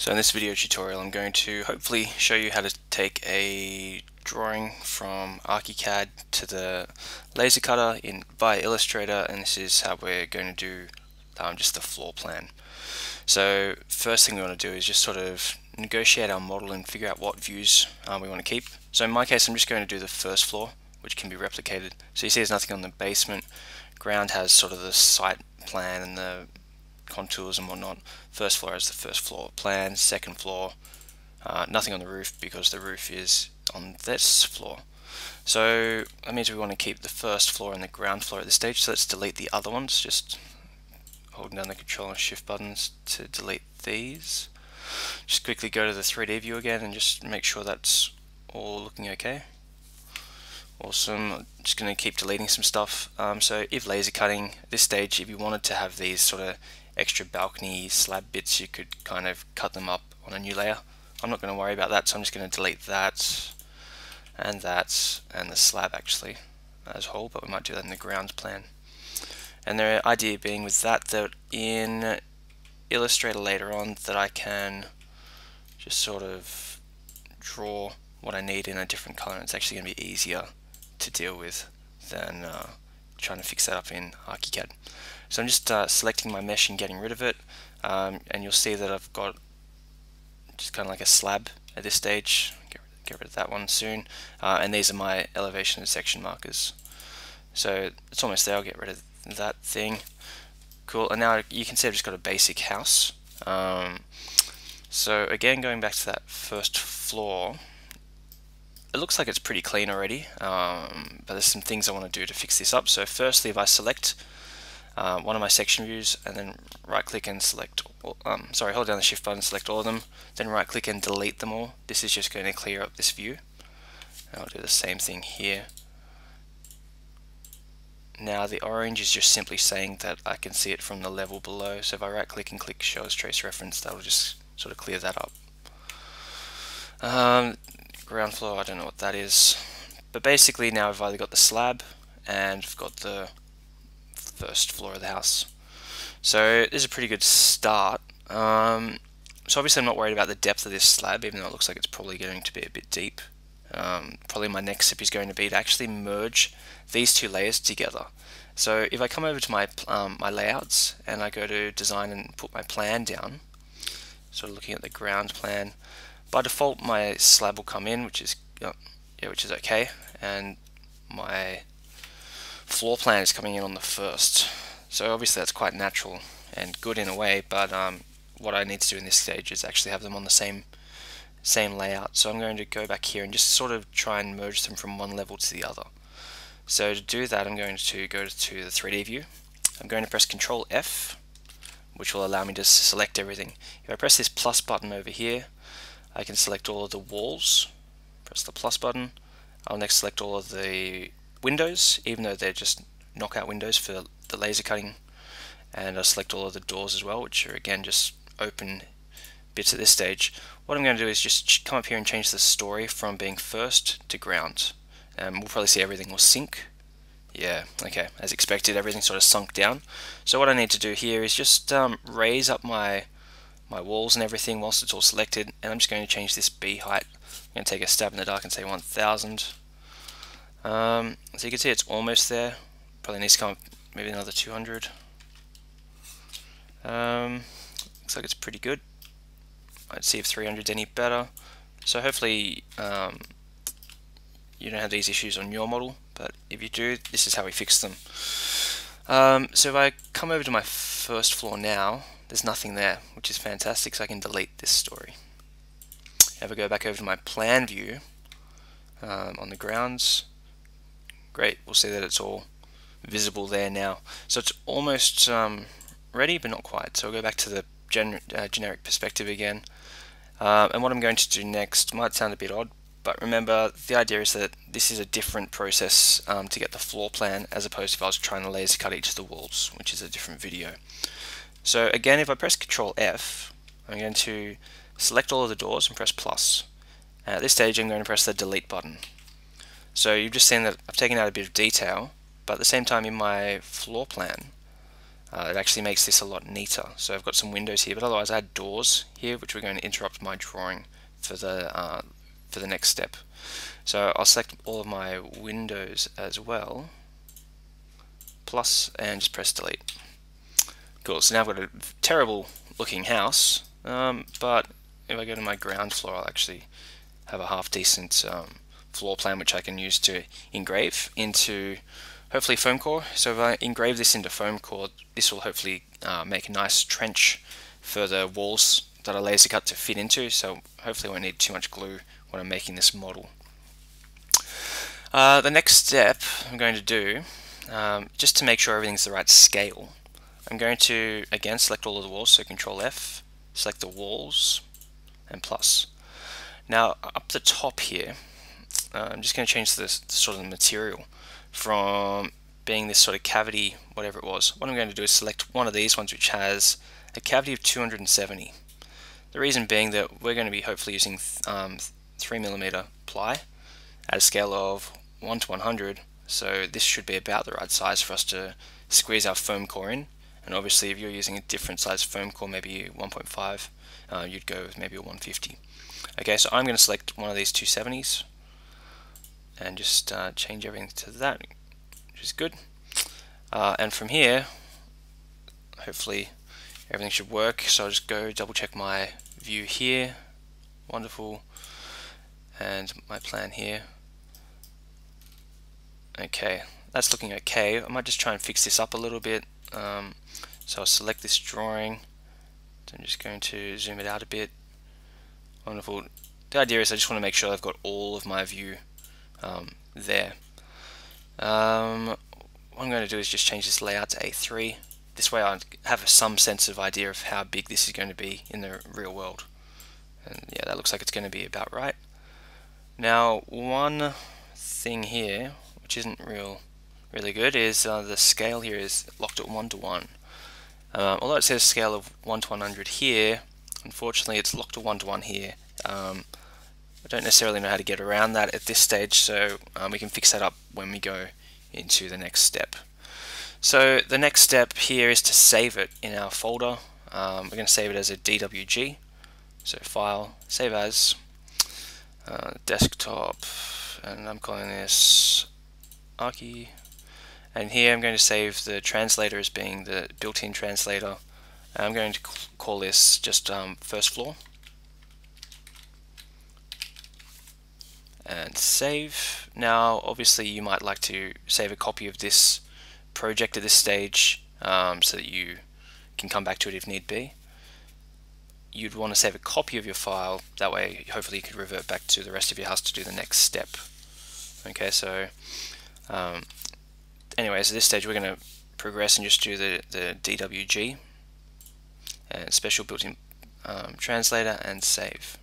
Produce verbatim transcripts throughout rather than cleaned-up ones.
So in this video tutorial I'm going to hopefully show you how to take a drawing from ArchiCAD to the laser cutter in via Illustrator, and this is how we're going to do um, just the floor plan. So first thing we want to do is just sort of negotiate our model and figure out what views um, we want to keep. So in my case I'm just going to do the first floor, which can be replicated. So you see there's nothing on the basement. Ground has sort of the site plan and the contours and whatnot. First floor has the first floor plan. Second floor, uh, nothing on the roof because the roof is on this floor. So that means we want to keep the first floor and the ground floor at this stage. So let's delete the other ones. Just holding down the Control and Shift buttons to delete these. Just quickly go to the three D view again and just make sure that's all looking okay. Awesome. I'm just going to keep deleting some stuff. Um, so if laser cutting at this stage, if you wanted to have these sort of extra balcony slab bits, you could kind of cut them up on a new layer. I'm not going to worry about that, so I'm just going to delete that and that and the slab actually as a whole, but we might do that in the ground plan. And the idea being with that, that in Illustrator later on, that I can just sort of draw what I need in a different color, and it's actually going to be easier to deal with than uh, trying to fix that up in ArchiCAD. So I'm just uh, selecting my mesh and getting rid of it, um, and you'll see that I've got just kind of like a slab at this stage. Get, get rid of that one soon, uh, and these are my elevation and section markers. So it's almost there. I'll get rid of that thing. Cool, and now you can see I've just got a basic house. Um, so again, going back to that first floor, it looks like it's pretty clean already, um, but there's some things I want to do to fix this up. So firstly, if I select uh, one of my section views and then right click and select, all, um, sorry, hold down the Shift button, select all of them, then right click and delete them all. This is just going to clear up this view. And I'll do the same thing here. Now the orange is just simply saying that I can see it from the level below. So if I right click and click Show as Trace Reference, that'll just sort of clear that up. Um, Ground floor, I don't know what that is, but basically now I've either got the slab and I've got the first floor of the house. So this is a pretty good start. Um, so obviously I'm not worried about the depth of this slab, even though it looks like it's probably going to be a bit deep. Um, probably my next step is going to be to actually merge these two layers together. So if I come over to my um, my layouts and I go to design and put my plan down, sort of looking at the ground plan, by default, my slab will come in, which is uh, yeah, which is okay, and my floor plan is coming in on the first. So obviously that's quite natural and good in a way. But um, what I need to do in this stage is actually have them on the same same layout. So I'm going to go back here and just sort of try and merge them from one level to the other. So to do that, I'm going to go to the three D view. I'm going to press Control F, which will allow me to select everything. If I press this plus button over here, I can select all of the walls, press the plus button. I'll next select all of the windows, even though they're just knockout windows for the laser cutting. And I'll select all of the doors as well, which are again just open bits at this stage. What I'm going to do is just come up here and change the story from being first to ground. And we'll probably see everything will sink. Yeah, okay, as expected, everything sort of sunk down. So what I need to do here is just um, raise up my my walls and everything whilst it's all selected, and I'm just going to change this B height. I'm going to take a stab in the dark and say one thousand. Um, so you can see it's almost there. Probably needs to come up maybe another two hundred. Um, looks like it's pretty good. I'd see if three hundred's any better. So hopefully um, you don't have these issues on your model, but if you do, this is how we fix them. Um, so if I come over to my first floor now, there's nothing there, which is fantastic, so I can delete this story. If I go back over to my plan view um, on the grounds, great, we'll see that it's all visible there now. So it's almost um, ready, but not quite. So I'll go back to the gen uh, generic perspective again. Uh, and what I'm going to do next might sound a bit odd, but remember the idea is that this is a different process um, to get the floor plan as opposed to if I was trying to laser cut each of the walls, which is a different video. So again, if I press Control F, I'm going to select all of the doors and press plus. And at this stage, I'm going to press the delete button. So you've just seen that I've taken out a bit of detail, but at the same time in my floor plan, Uh, it actually makes this a lot neater. So I've got some windows here, but otherwise I had doors here, which we're going to interrupt my drawing for the uh, for the next step. So I'll select all of my windows as well, plus, and just press delete. Cool. So now I've got a terrible looking house, um, but if I go to my ground floor, I'll actually have a half decent um, floor plan, which I can use to engrave into hopefully foam core. So if I engrave this into foam core, this will hopefully uh, make a nice trench for the walls that I laser cut to fit into, so hopefully I won't need too much glue when I'm making this model. Uh, the next step I'm going to do, um, just to make sure everything's the right scale, I'm going to again select all of the walls, so Control F, select the walls, and plus. Now up the top here, uh, I'm just going to change this sort of material from being this sort of cavity, whatever it was. What I'm going to do is select one of these ones which has a cavity of two hundred seventy. The reason being that we're going to be hopefully using um, three millimeter ply at a scale of one to one hundred, so this should be about the right size for us to squeeze our foam core in. And obviously if you're using a different size foam core, maybe one point five, uh, you'd go with maybe a one fifty. Okay, so I'm going to select one of these two seventies and just uh, change everything to that, which is good. Uh, and from here, hopefully everything should work. So I'll just go double check my view here. Wonderful. And my plan here. Okay, that's looking okay. I might just try and fix this up a little bit. Um, so I'll select this drawing. So I'm just going to zoom it out a bit. Wonderful. The idea is I just want to make sure I've got all of my view um, there. Um, what I'm going to do is just change this layout to A three. This way I have some sense of idea of how big this is going to be in the real world. And yeah, that looks like it's going to be about right. Now one thing here, which isn't real really good, is uh, the scale here is locked at one to one. Um, although it says scale of one to one hundred here, unfortunately it's locked to one to one here. Um, I don't necessarily know how to get around that at this stage, so um, we can fix that up when we go into the next step. So the next step here is to save it in our folder. Um, we're going to save it as a D W G. So file, save as, uh, desktop, and I'm calling this Archi. And here I'm going to save the translator as being the built-in translator. And I'm going to call this just um, first floor. And save. Now obviously you might like to save a copy of this project at this stage, um, so that you can come back to it if need be. You'd want to save a copy of your file, that way hopefully you could revert back to the rest of your house to do the next step. Okay, so um, anyway, so at this stage we're going to progress and just do the, the D W G and special built-in um, translator and save.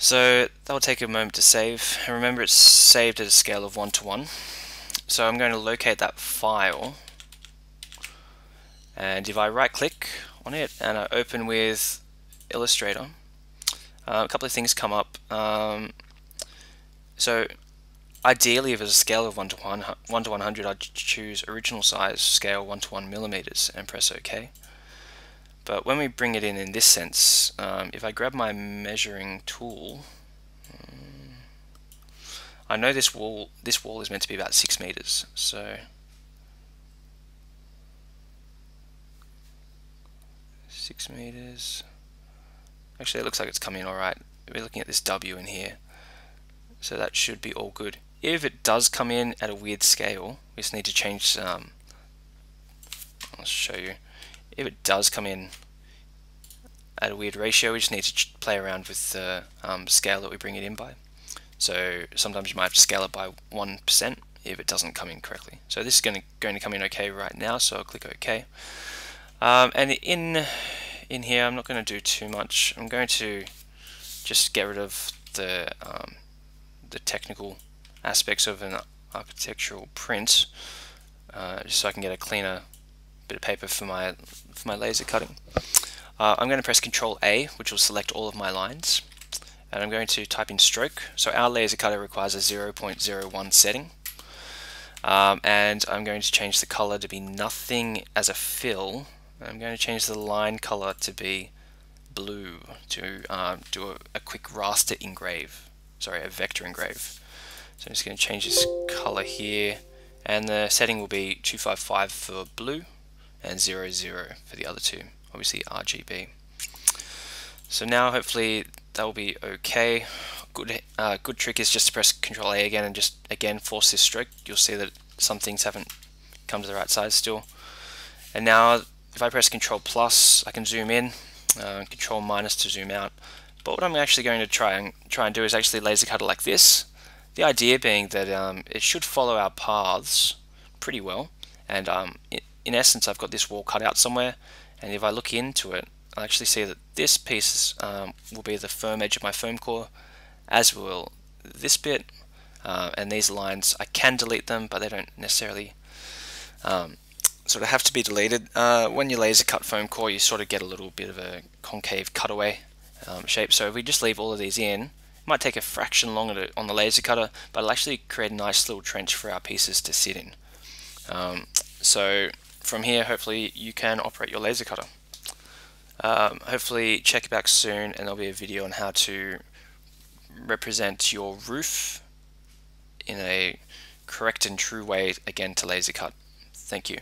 So that will take a moment to save, and remember it's saved at a scale of one to one. So I'm going to locate that file, and if I right click on it and I open with Illustrator, uh, a couple of things come up. Um, so ideally if it's a scale of one to one hundred, I'd choose original size scale one to one millimeters and press OK. But when we bring it in in this sense, um, if I grab my measuring tool, I know this wall this wall is meant to be about six meters, so six meters. Actually, it looks like it's coming in all right. We're looking at this W in here, so that should be all good. If it does come in at a weird scale, we just need to change. Um, I'll show you. If it does come in at a weird ratio, we just need to play around with the um, scale that we bring it in by. So sometimes you might have to scale it by one percent if it doesn't come in correctly. So this is going to, going to come in okay right now, so I'll click OK. Um, and in, in here I'm not going to do too much. I'm going to just get rid of the, um, the technical aspects of an architectural print, uh, just so I can get a cleaner bit of paper for my, for my laser cutting. Uh, I'm going to press Control A, which will select all of my lines. And I'm going to type in stroke. So our laser cutter requires a zero point zero one setting. um, and I'm going to change the color to be nothing as a fill. I'm going to change the line color to be blue to um, do a, a quick raster engrave, sorry, a vector engrave. So I'm just going to change this color here, and the setting will be two five five for blue and zero zero for the other two, obviously R G B. So now hopefully that will be okay. Good, uh, good trick is just to press Control A again and just again force this stroke. You'll see that some things haven't come to the right size still. And now if I press Control plus, I can zoom in, uh, Control minus to zoom out. But what I'm actually going to try and try and do is actually laser cut it like this. The idea being that um, it should follow our paths pretty well, and um, it, in essence I've got this wall cut out somewhere, and if I look into it I'll actually see that this piece um, will be the firm edge of my foam core, as will this bit, uh, and these lines I can delete them, but they don't necessarily um, sort of have to be deleted. Uh, when you laser cut foam core you sort of get a little bit of a concave cutaway um, shape, so if we just leave all of these in, might take a fraction longer to, on the laser cutter, but it'll actually create a nice little trench for our pieces to sit in. Um, so from here hopefully you can operate your laser cutter. Um, hopefully check back soon and there'll be a video on how to represent your roof in a correct and true way, again to laser cut. Thank you.